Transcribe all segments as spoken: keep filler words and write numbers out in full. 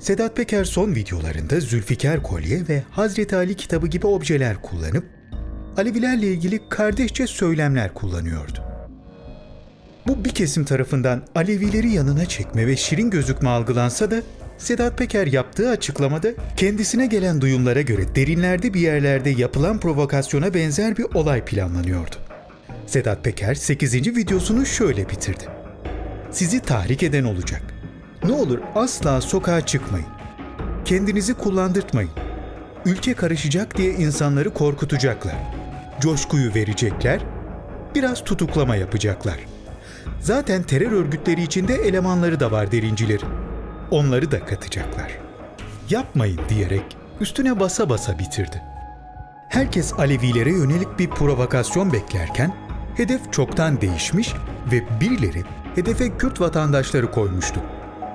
Sedat Peker son videolarında Zülfikar kolye ve Hazreti Ali kitabı gibi objeler kullanıp Alevilerle ilgili kardeşçe söylemler kullanıyordu. Bu bir kesim tarafından Alevileri yanına çekme ve şirin gözükme algılansa da Sedat Peker yaptığı açıklamada kendisine gelen duyumlara göre derinlerde bir yerlerde yapılan provokasyona benzer bir olay planlanıyordu. Sedat Peker sekizinci videosunu şöyle bitirdi. Sizi tahrik eden olacak. Ne olur asla sokağa çıkmayın. Kendinizi kullandırtmayın. Ülke karışacak diye insanları korkutacaklar. Coşkuyu verecekler, biraz tutuklama yapacaklar. Zaten terör örgütleri içinde elemanları da var derincileri. Onları da katacaklar. Yapmayın diyerek üstüne basa basa bitirdi. Herkes Alevilere yönelik bir provokasyon beklerken hedef çoktan değişmiş ve birileri hedefe Kürt vatandaşları koymuştu.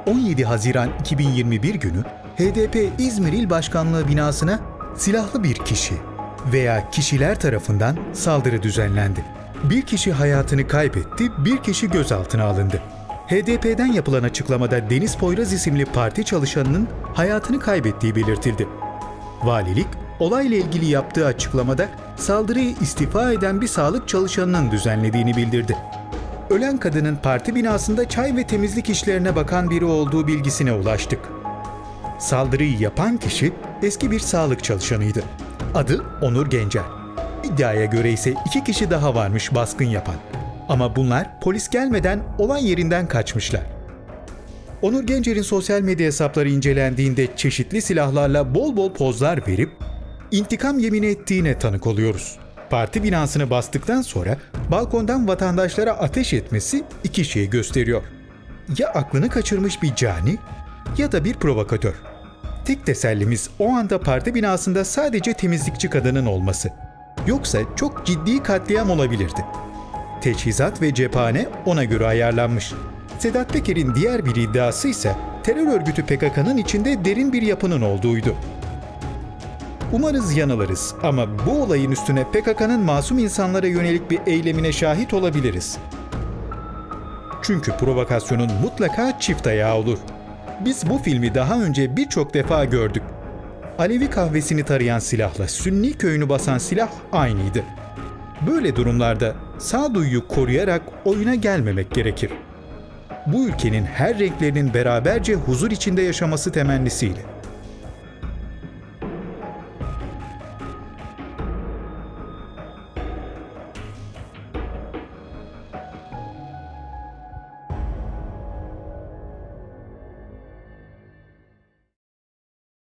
on yedi Haziran iki bin yirmi bir günü H D P İzmir İl Başkanlığı binasına silahlı bir kişi veya kişiler tarafından saldırı düzenlendi. Bir kişi hayatını kaybetti, bir kişi gözaltına alındı. H D P'den yapılan açıklamada Deniz Poyraz isimli parti çalışanının hayatını kaybettiği belirtildi. Valilik, olayla ilgili yaptığı açıklamada saldırıyı istifa eden bir sağlık çalışanının düzenlediğini bildirdi. Ölen kadının parti binasında çay ve temizlik işlerine bakan biri olduğu bilgisine ulaştık. Saldırıyı yapan kişi eski bir sağlık çalışanıydı. Adı Onur Gencer. İddiaya göre ise iki kişi daha varmış baskın yapan. Ama bunlar polis gelmeden olay yerinden kaçmışlar. Onur Gencer'in sosyal medya hesapları incelendiğinde çeşitli silahlarla bol bol pozlar verip intikam yemini ettiğine tanık oluyoruz. Parti binasını bastıktan sonra balkondan vatandaşlara ateş etmesi iki şeyi gösteriyor. Ya aklını kaçırmış bir cani ya da bir provokatör. Tek tesellimiz o anda parti binasında sadece temizlikçi kadının olması. Yoksa çok ciddi katliam olabilirdi. Teçhizat ve cephane ona göre ayarlanmış. Sedat Peker'in diğer bir iddiası ise terör örgütü P K K'nın içinde derin bir yapının olduğuydu. Umarız yanılırız ama bu olayın üstüne P K K'nın masum insanlara yönelik bir eylemine şahit olabiliriz. Çünkü provokasyonun mutlaka çift ayağı olur. Biz bu filmi daha önce birçok defa gördük. Alevi kahvesini tarayan silahla Sünni köyünü basan silah aynıydı. Böyle durumlarda sağduyuyu koruyarak oyuna gelmemek gerekir. Bu ülkenin her renklerinin beraberce huzur içinde yaşaması temennisiyle.